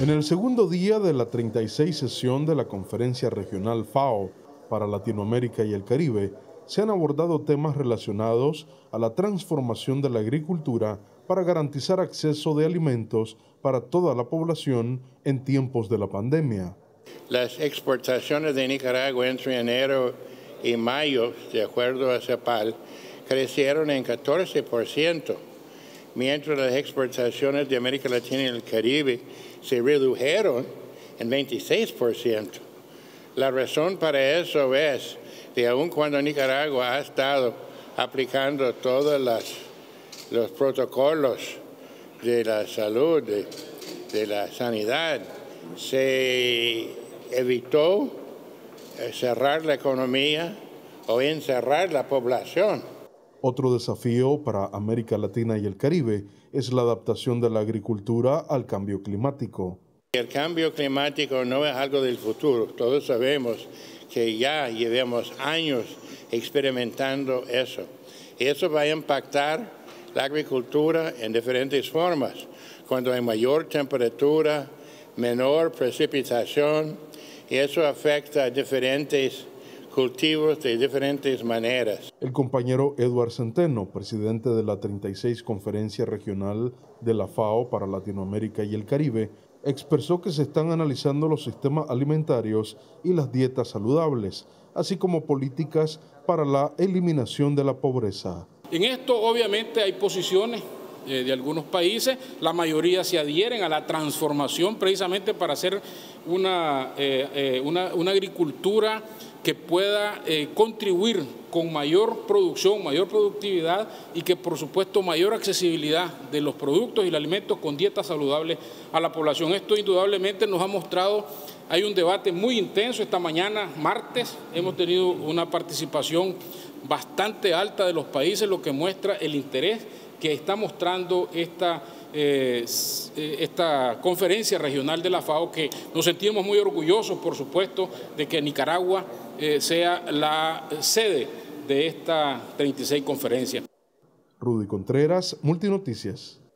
En el segundo día de la 36ª sesión de la Conferencia Regional FAO para Latinoamérica y el Caribe, se han abordado temas relacionados a la transformación de la agricultura para garantizar acceso de alimentos para toda la población en tiempos de la pandemia. Las exportaciones de Nicaragua entre enero y mayo, de acuerdo a CEPAL, crecieron en 14%, mientras las exportaciones de América Latina y el Caribe se redujeron en 26%. La razón para eso es que aun cuando Nicaragua ha estado aplicando todos los protocolos de la salud, de la sanidad, se evitó cerrar la economía o encerrar la población. Otro desafío para América Latina y el Caribe es la adaptación de la agricultura al cambio climático. El cambio climático no es algo del futuro. Todos sabemos que ya llevamos años experimentando eso. Y eso va a impactar la agricultura en diferentes formas. Cuando hay mayor temperatura, menor precipitación, y eso afecta a diferentes cultivos de diferentes maneras. El compañero Eduardo Centeno, presidente de la 36ª Conferencia Regional de la FAO para Latinoamérica y el Caribe, expresó que se están analizando los sistemas alimentarios y las dietas saludables, así como políticas para la eliminación de la pobreza. En esto obviamente hay posiciones de algunos países, la mayoría se adhieren a la transformación precisamente para hacer una agricultura que pueda contribuir con mayor producción, mayor productividad y que por supuesto mayor accesibilidad de los productos y los alimentos con dietas saludables a la población. Esto indudablemente nos ha mostrado, hay un debate muy intenso. Esta mañana, martes, hemos tenido una participación bastante alta de los países, lo que muestra el interés que está mostrando esta conferencia regional de la FAO, que nos sentimos muy orgullosos, por supuesto, de que Nicaragua sea la sede de esta 36 conferencia. Rudy Contreras, Multinoticias.